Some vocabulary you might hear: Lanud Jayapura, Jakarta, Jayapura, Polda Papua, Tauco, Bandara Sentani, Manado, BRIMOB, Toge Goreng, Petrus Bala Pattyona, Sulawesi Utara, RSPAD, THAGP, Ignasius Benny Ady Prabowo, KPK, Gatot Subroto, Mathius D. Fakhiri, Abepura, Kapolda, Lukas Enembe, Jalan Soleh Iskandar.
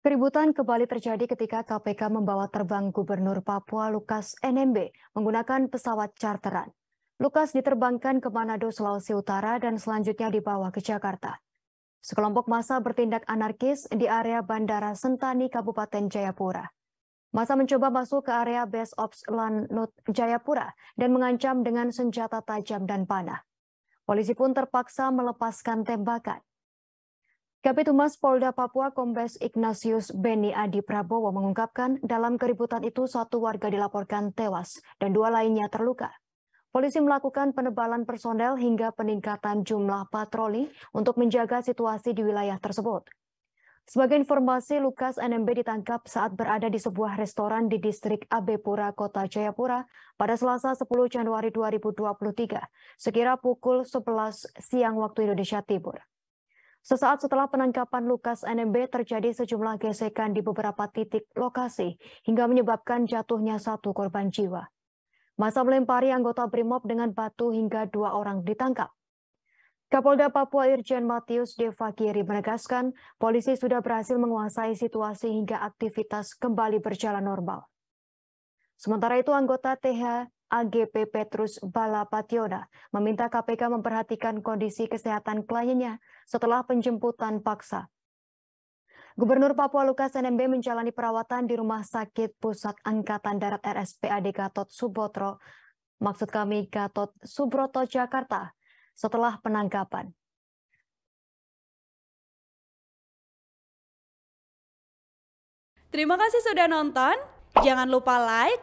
Keributan kembali terjadi ketika KPK membawa terbang Gubernur Papua Lukas Enembe menggunakan pesawat charteran. Lukas diterbangkan ke Manado, Sulawesi Utara dan selanjutnya dibawa ke Jakarta. Sekelompok massa bertindak anarkis di area Bandara Sentani, Kabupaten Jayapura. Massa mencoba masuk ke area Base Ops Lanud Jayapura dan mengancam dengan senjata tajam dan panah. Polisi pun terpaksa melepaskan tembakan. Kabit Humas Polda Papua Kombes Ignasius Benny Ady Prabowo mengungkapkan dalam keributan itu satu warga dilaporkan tewas dan dua lainnya terluka. Polisi melakukan penebalan personel hingga peningkatan jumlah patroli untuk menjaga situasi di wilayah tersebut. Sebagai informasi, Lukas Enembe ditangkap saat berada di sebuah restoran di distrik Abepura, Kota Jayapura pada Selasa 10 Januari 2023, sekira pukul 11 siang waktu Indonesia Timur. Sesaat setelah penangkapan Lukas Enembe terjadi sejumlah gesekan di beberapa titik lokasi hingga menyebabkan jatuhnya satu korban jiwa. Massa melempari anggota BRIMOB dengan batu hingga dua orang ditangkap. Kapolda Papua Irjen Mathius D. Fakhiri menegaskan polisi sudah berhasil menguasai situasi hingga aktivitas kembali berjalan normal. Sementara itu anggota THAGP Petrus Bala Pattyona meminta KPK memperhatikan kondisi kesehatan kliennya setelah penjemputan paksa. Gubernur Papua Lukas Enembe menjalani perawatan di Rumah Sakit Pusat Angkatan Darat RSPAD Gatot Subroto, Jakarta setelah penangkapan. Terima kasih sudah nonton. Jangan lupa like,